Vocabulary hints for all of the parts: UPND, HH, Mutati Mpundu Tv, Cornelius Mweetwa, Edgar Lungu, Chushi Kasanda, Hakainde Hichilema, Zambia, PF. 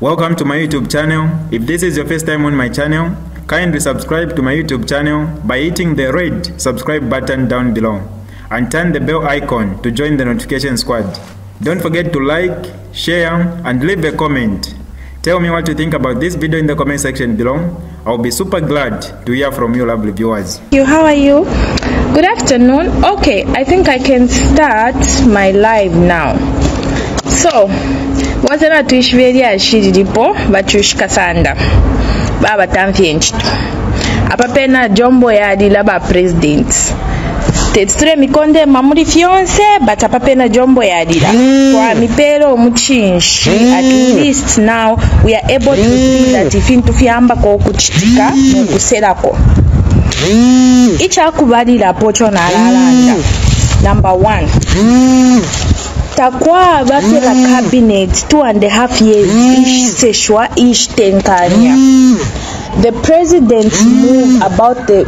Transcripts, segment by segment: Welcome to my YouTube channel. If this is your first time on my channel, kindly subscribe to my YouTube channel by hitting the red subscribe button down below and turn the bell icon to join the notification squad. Don't forget to like, share and leave a comment. Tell me what you think about this video in the comment section below. I'll be super glad to hear from you lovely viewers. How are you? Good afternoon. Okay, I think I can start my live now. So, wazera tuishveria ashiripo ba Chushi Kasanda baba tamfienchito apapena jombo ya adila ba president teture mikonde mamuri fionse but apapena jombo ya adila kwa mipero muchinshi. At least now we are able to see that ifintu fiamba kwa ukuchitika mukuserako icha kubadila pocho na lalanda. Number 1, takwa bafera cabinet 2.5 years ish seshwa ish tenkanya. The president move about the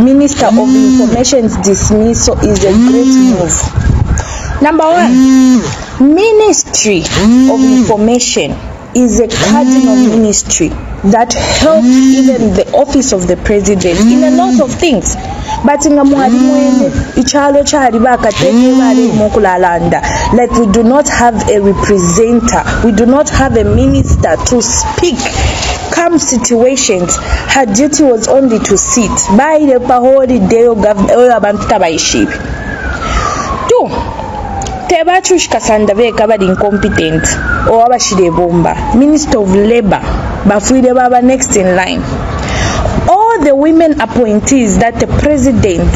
minister of information's dismissal is a great move. Number 1, ministry of information is a cardinal ministry that helps even the office of the president in a lot of things. But in a like we do not have a representative, we do not have a minister to speak. Come situations, her duty was only to sit by the pahori deo gabanta by sheep. 2. Teba Chushi Kasanda ve kabadi incompetent or abashide bomba minister of labor bafuide baba next in line. All the women appointees that the president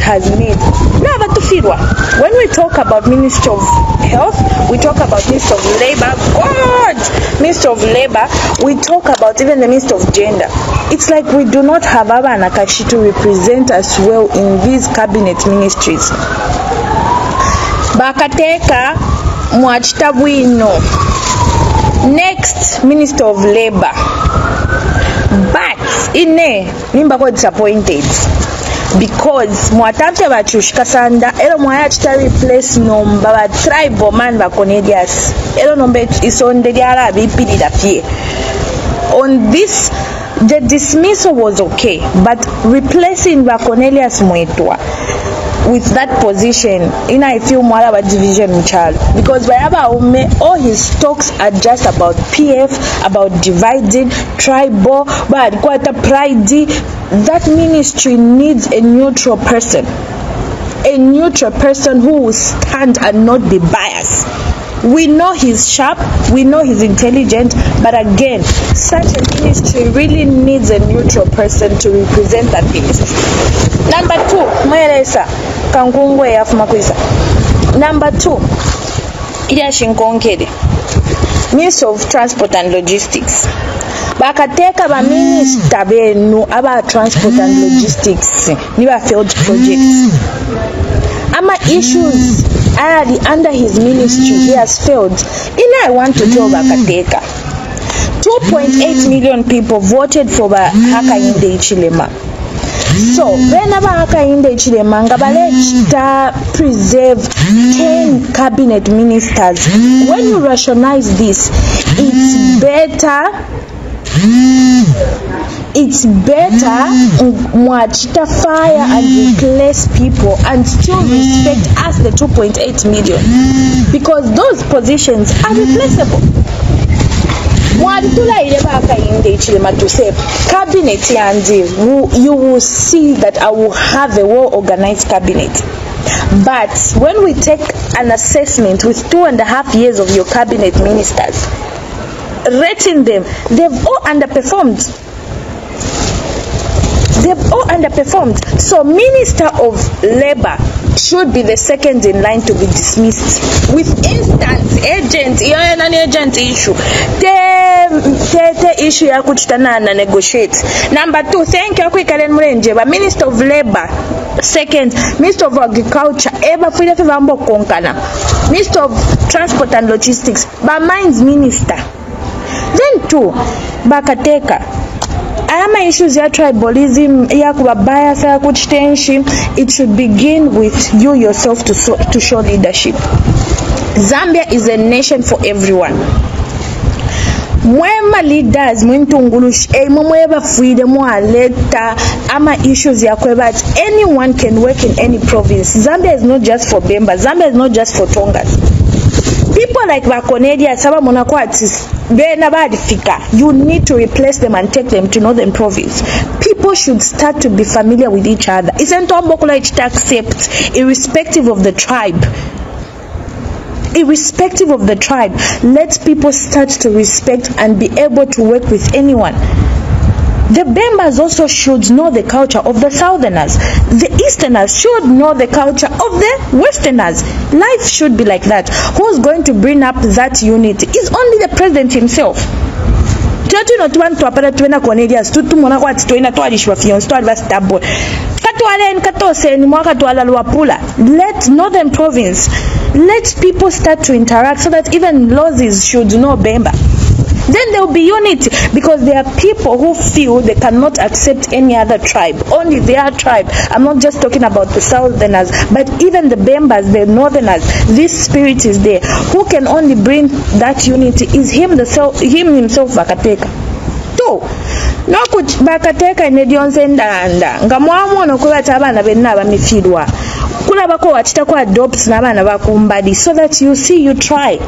has made. Now, but to Firwa, when we talk about Minister of Health, we talk about Minister of Labor. God, Minister of Labor, we talk about even the Minister of Gender. It's like we do not have Aba Nakashi to represent us well in these cabinet ministries. Bakateka Mwachitabuino, next Minister of Labor. But ine Nimbako disappointed. Because Mwatamte ba Chushi Kasanda, elo mwayachita replace nomba ba tribal man ba Cornelius. Elo nomba isondegara bipidi da fie. On this, the dismissal was okay, but replacing ba Cornelius Mweetwa with that position, in I feel more about division child. Because wherever all his talks are just about PF, about dividing, tribal, but quite pride. That ministry needs a neutral person who will stand and not be biased. We know he's sharp, we know he's intelligent, but again, such a ministry really needs a neutral person to represent that ministry. Number 2, Mwelesa Kangungwe Yafumakwisa. Number 2, Idashinkonkede, Minister of Transport and Logistics. Bakateka ba minister benu aba transport and logistics niba failed projects. Ama issues are under his ministry he has failed. And I want to tell Bakateka, 2.8 million people voted for Hakainde Hichilema. So whenever Hakainde Hichilema ngabaleta preserve 10 cabinet ministers, when you rationalize this, it's better mwachita fire and replace people and still respect us the 2.8 million because those positions are replaceable. Cabinet yandi, you will see that I will have a well-organized cabinet. But when we take an assessment with 2.5 years of your cabinet ministers, rating them, they've all underperformed. They've all underperformed. So Minister of Labour should be the second in line to be dismissed with instant agent agent issue. The issue ya kuchitana na negotiate. Number 2, thank you Karen Murenje, but Minister of Labour second, Minister of Agriculture Eba Fida Vambo Konkana, Minister of Transport and Logistics but Mines Minister. Then 2, Bakateka ama issues ya tribalism ya kubabaya sa kuchitenshi. It should begin with you yourself to show leadership. Zambia is a nation for everyone. Mwema leaders mwintungulush mwema fuide mwaleta ama issues ya kweba. Anyone can work in any province. Zambia is not just for Bemba. Zambia is not just for Tongas. People like Bakonedia, Saba Monakwati, you need to replace them and take them to northern province. People should start to be familiar with each other. Isn't Tombokula to accept, irrespective of the tribe? Irrespective of the tribe, let people start to respect and be able to work with anyone. The Bembas also should know the culture of the Southerners. The Easterners should know the culture of the Westerners. Life should be like that. Who's going to bring up that unity? It's only the president himself. Let northern province, let people start to interact so that even losses should know Bemba. Then there will be unity, because there are people who feel they cannot accept any other tribe, only their tribe. I'm not just talking about the Southerners, but even the Bembas, the Northerners. This spirit is there. Who can only bring that unity is himself, Bakateka. 2. No could Bakateka and Edion Sendanda. Gamuamo no Kuatabana Benava Mifidwa. Kulabako at Takwa Dops Navana Vakumbadi, so that you see, you try.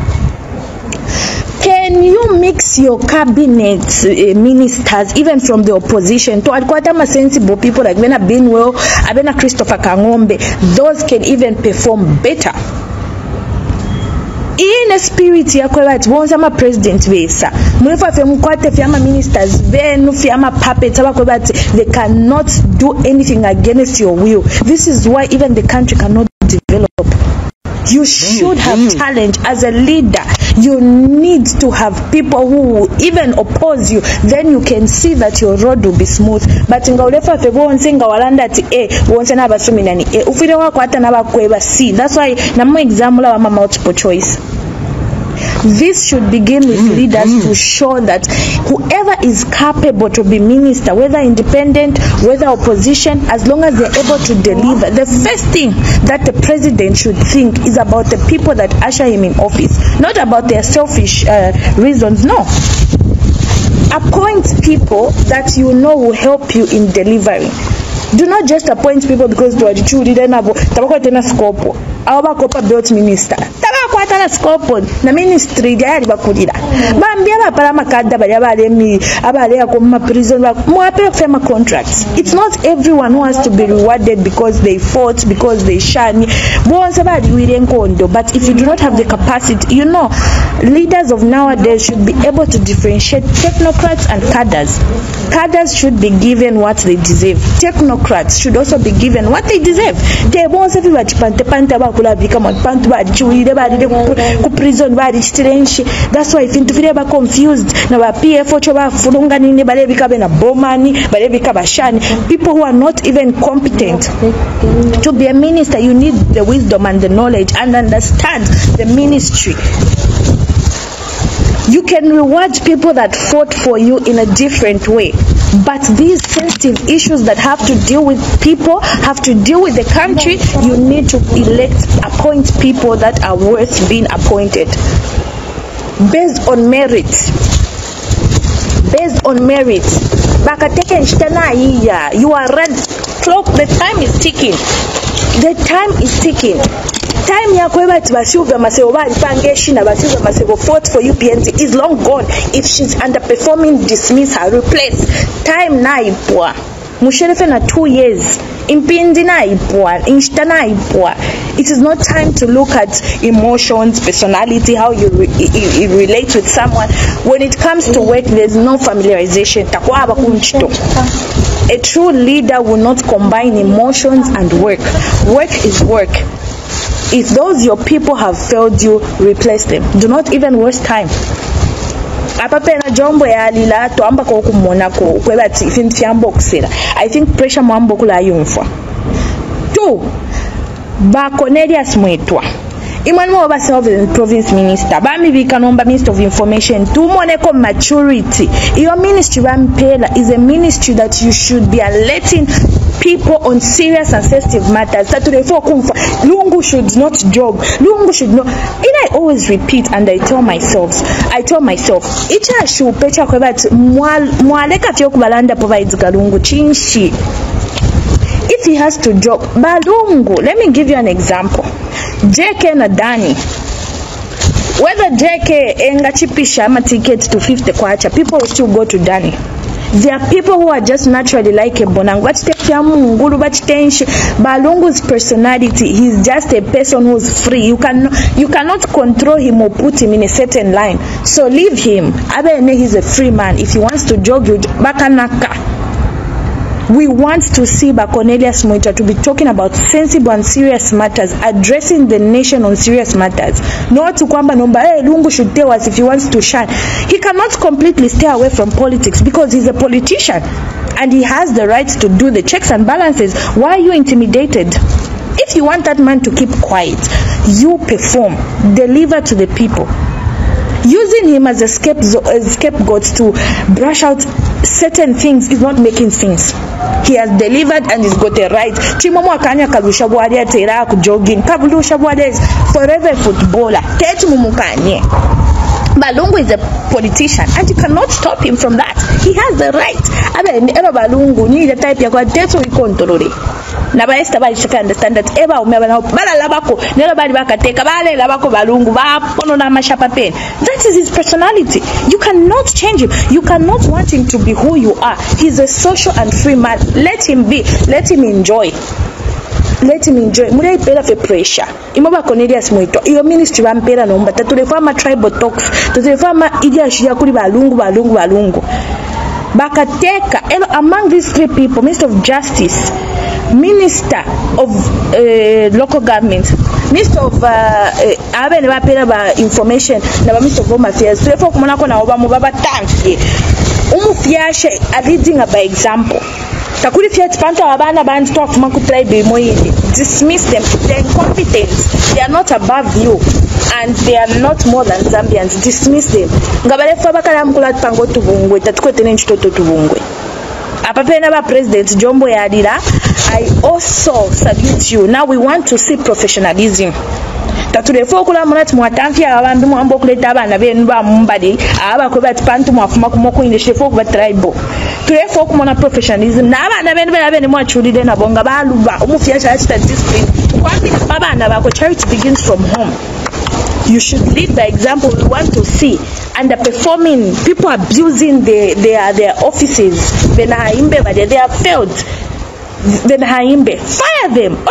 Can you mix your cabinet ministers, even from the opposition, to Adkwatama sensible people like Bena Binwell, Abena Christopher Kangombe? Those can even perform better. In a spirit, you are president visa. Ministers, they cannot do anything against your will. This is why even the country cannot develop. You should have challenge as a leader. You need to have people who will even oppose you. Then you can see that your road will be smooth. But ngaulefa febo onsenga walanda ti wonse na basumi nani ufire wako hata na bakweba see. That's why na mo example wa multiple choice. This should begin with leaders to show that whoever is capable to be minister, whether independent, whether opposition, as long as they're able to deliver. The first thing that the president should think is about the people that usher him in office, not about their selfish reasons. No. Appoint people that you know will help you in delivering. Do not just appoint people because they are the two leaders. Our built minister. Na ministry gari bakulira bambia baparama kada balemi abalea kuma prison mwape firm contracts. It's not everyone who has to be rewarded because they fought, because they shine, but if you do not have the capacity, you know, leaders of nowadays should be able to differentiate technocrats and cadres. Cadres should be given what they deserve. Technocrats should also be given what they deserve. They won't prison. That's why if are confused, people who are not even competent to be a minister, you need the wisdom and the knowledge and understand the ministry. You can reward people that fought for you in a different way. But these sensitive issues that have to deal with people, have to deal with the country, you need to appoint people that are worth being appointed. Based on merit. Based on merit. You are red. Clock, the time is ticking. The time is ticking. Time ya kweba tibasuga masewa ipangeshi na basuga masewa fought for UPND is long gone. If she's underperforming, dismiss her, replace. Time na ipwa. Musherefe na 2 years. Impindi na ipwa. Inshita na ipwa. It is not time to look at emotions, personality, how you relate with someone. When it comes to work, there's no familiarization. Takwa abakumchito. A true leader will not combine emotions and work. Work is work. If those your people have failed you, replace them. Do not even waste time. I think pressure mambo kula yumfa. Two, ba Cornelius Mweetwa. Imanwa ourselves as province minister. Bami bikanomba minister of information. Tumoneko maturity. Your ministry Rampela is a ministry that you should be alerting people on serious and sensitive matters. That today for Lungu should not jog. Lungu should not. And I always repeat, and I tell myself, icha should pecha kwebati mwaleka fiyo kubalanda provides galungu chinshi. If he has to jog, balungu. Let me give you an example. JK Nadani, whether JK engachipisha ama ticket to 50 kwacha, people will still go to Dani. There are people who are just naturally like a bonango. Balungu's personality, he's just a person who's free. You cannot control him or put him in a certain line. So leave him. Abene, he's a free man. If he wants to jog, you bakanaka. We want to see Cornelius Mweetwa to be talking about sensible and serious matters, addressing the nation on serious matters. Not to kwamba number, hey, Lungu should tell us if he wants to shine. He cannot completely stay away from politics because he's a politician and he has the right to do the checks and balances. Why are you intimidated? If you want that man to keep quiet, you perform, deliver to the people. Using him as a scapegoat to brush out certain things is not making sense. He has delivered and he's got a right. Chimomo akanya kalusha bwade tera kujogin. Kalusha bwade is forever footballer. Tetu mumukanye. Balungu is a politician and you cannot stop him from that. He has the right. Abe ero Balungu ni the type ya kwa tetu ikontrole. Naba estaba ishaka understand that eba umeba na bala labako nero bali bakateka bale labako Balungu ba pono na mashapa pen. That is his personality. You cannot change him. You cannot want him to be who you are. He's a social and free man. Let him be. Let him enjoy. Let him enjoy. Muna ipela fe pressure. Imoba Cornelius Mweetwa. Iyo ministry wa mpela na umba. Tatulefama tribal talks. Tatulefama idia shuya kuli Balungu. Bakateka. And among these three people, Minister of Justice, Minister of Local Government, Minister of Information, Minister of Home Affairs. So therefore, Kumonako na Obama tanki. Umufiyashe are leading by example. Takuri fiat panta wabana band talk maku tribe moyini. Dismiss them. They're incompetent. They are not above you, and they are not more than Zambians. Dismiss them. Ngabale fabaka la mkulat pango tubungwe. Tatuko tene nchitoto tubungwe. Apapena ba President Jombo ya Adila. I also salute you. Now we want to see professionalism. Taturefu kula munat muatanfia awambi muambo kuleta ba nabe nba mumbadi aba kubat pantu muafuma kumoko indeshefu kubat tribal. Turefu kumona professionalism na ba nabe ni muachuli de na bonga ba luba umufia charity discipline. Kwani baba na ba charity begins from home. You should lead by example. We want to see underperforming people abusing their offices. They are failed. Then Haimbe, fire them. To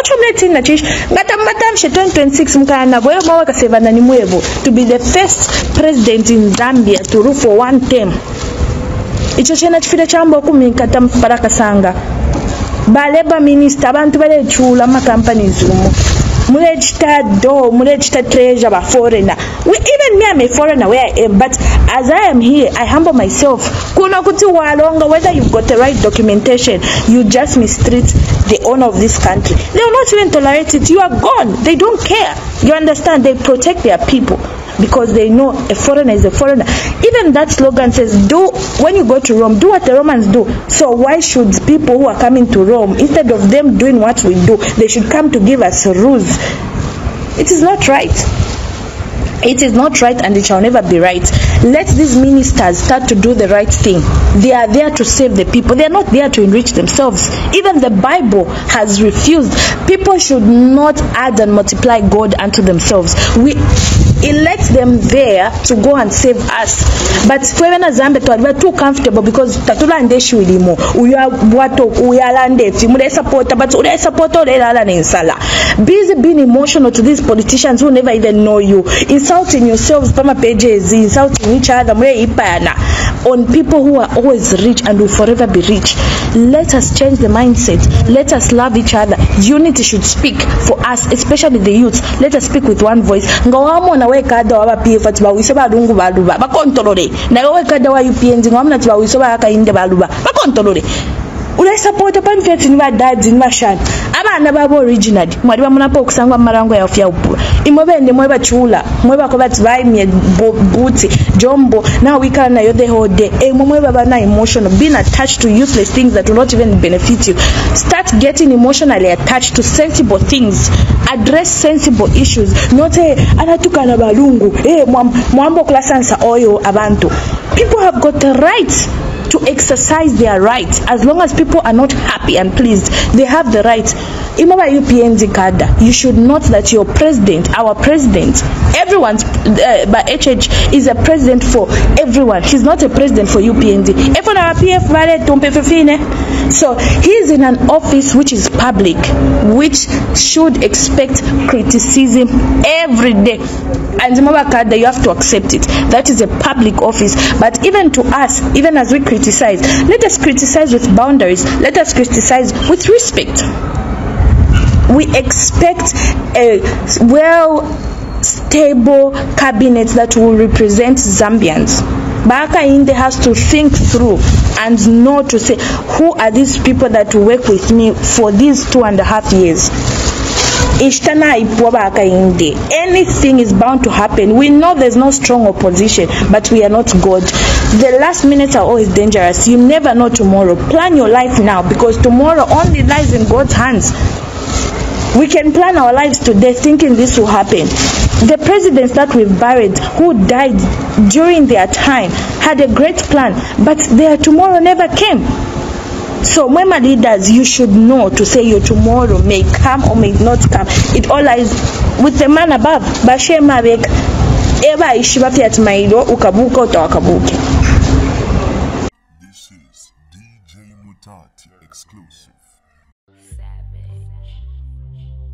be the first president in Zambia to rule for one term. Baleba minister, abantu bale chula ma companies mulejita do, mulejita treasure ba foreigner. Even me, I'm a foreigner where I am, but as I am here, I humble myself. Kuna kuti walonga, whether you've got the right documentation, you just mistreat the owner of this country. They will not even tolerate it. You are gone. They don't care. You understand? They protect their people because they know a foreigner is a foreigner. Even that slogan says, "Do when you go to Rome, do what the Romans do." So why should people who are coming to Rome, instead of them doing what we do, they should come to give us rules? It is not right. It is not right, and it shall never be right. Let these ministers start to do the right thing. They are there to save the people. They are not there to enrich themselves. Even the Bible has refused. People should not add and multiply God unto themselves. We elect them there to go and save us. But we are too comfortable because busy being emotional to these politicians who never even know you, insulting yourselves, insulting each other. on people who are always rich and will forever be rich. Let us change the mindset. Let us love each other. Unity should speak for us, especially the youths. Let us speak with one voice. Being attached to useless things that will not even benefit you. Start getting emotionally attached to sensible things. Address sensible issues. Not people have got the right to exercise their rights. As long as people are not happy and pleased, they have the right. Remember UPND kada, you should note that your president, our president, everyone's by HH is a president for everyone. He's not a president for UPND. So he's in an office which is public, which should expect criticism every day. And remember kada, you have to accept it. That is a public office. But even to us, even as we criticize, let us criticize with boundaries. Let us criticize with respect. We expect a well stable cabinet that will represent Zambians. Hakainde has to think through and know to say, who are these people that work with me for these 2.5 years? Anything is bound to happen. We know there's no strong opposition, but we are not God. The last minutes are always dangerous. You never know tomorrow. Plan your life now, because tomorrow only lies in God's hands. We can plan our lives today thinking this will happen. The presidents that we've buried, who died during their time, had a great plan, but their tomorrow never came. So, Mwema leaders, you should know to say your tomorrow may come or may not come. It all lies with the man above. This is DJ Mutati exclusive.